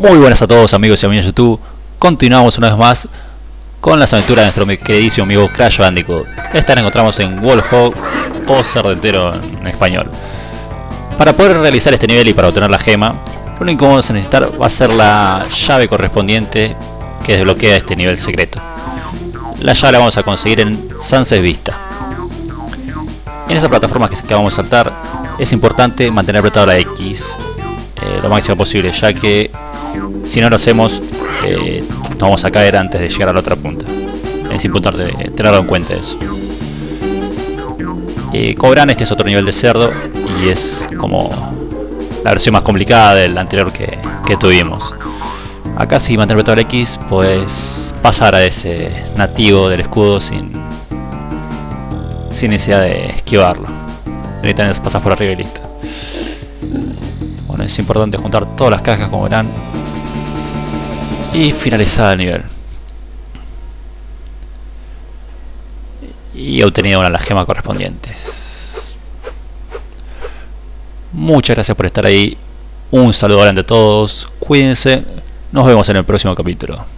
Muy buenas a todos, amigos y amigas de YouTube. Continuamos una vez más con las aventuras de nuestro queridísimo amigo Crash Bandicoot. Esta la encontramos en Whole Hog o Cerdentero en español. Para poder realizar este nivel y para obtener la gema, lo único que vamos a necesitar va a ser la llave correspondiente que desbloquea este nivel secreto. La llave la vamos a conseguir en Sunset Vista. En esas plataformas que vamos a saltar es importante mantener apretada la X lo máximo posible, ya que si no lo hacemos nos vamos a caer antes de llegar a la otra punta. Es importante tenerlo en cuenta eso. Cobran, este es otro nivel de cerdo y es como la versión más complicada del anterior que tuvimos. Acá si mantener apretado el X puedes pasar a ese nativo del escudo sin necesidad de esquivarlo. Directamente pasas por arriba y listo. Bueno, es importante juntar todas las cajas, como verán, y finalizada el nivel y obtenido una de las gemas correspondientes. Muchas gracias por estar ahí. Un saludo grande a todos. Cuídense. Nos vemos en el próximo capítulo.